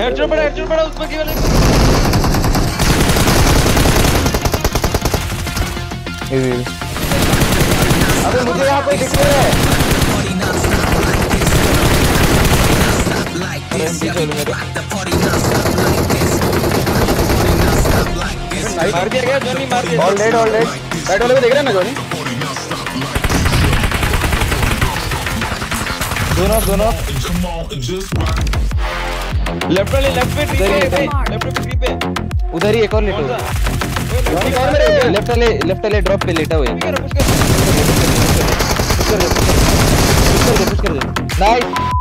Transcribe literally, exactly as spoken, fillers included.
Headshot पड़ा headshot पड़ा उसमें केवल एक। अबे मुझे यहाँ पे दिख रहा है मार दिया गया जॉनी मार दिया। All red all red right वाले को देख रहा है ना जॉनी। दोनों दोनों लेफ्ट वाले लेफ्ट पे ट्री पे लेफ्ट पे ट्री पे उधर ही एक और लेटो लेफ्ट वाले लेफ्ट वाले ड्रॉप पे लेटा हुआ है। नाइस।